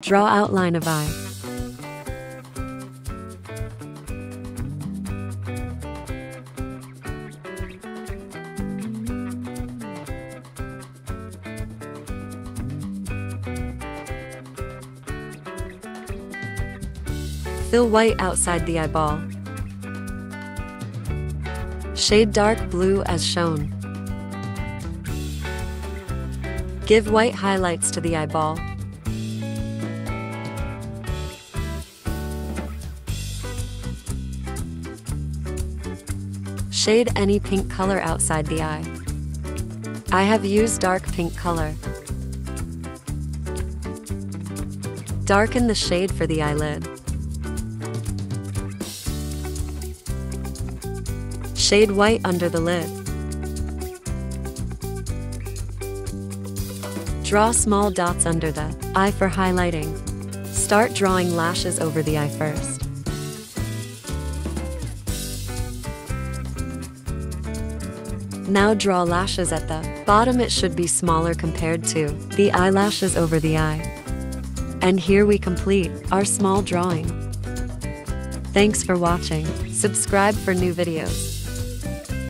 Draw outline of eye. Fill white outside the eyeball. Shade dark blue as shown. Give white highlights to the eyeball. Shade any pink color outside the eye. I have used dark pink color. Darken the shade for the eyelid. Shade white under the lid. Draw small dots under the eye for highlighting. Start drawing lashes over the eye first. Now draw lashes at the bottom. It should be smaller compared to the eyelashes over the eye. And here we complete our small drawing. Thanks for watching. Subscribe for new videos.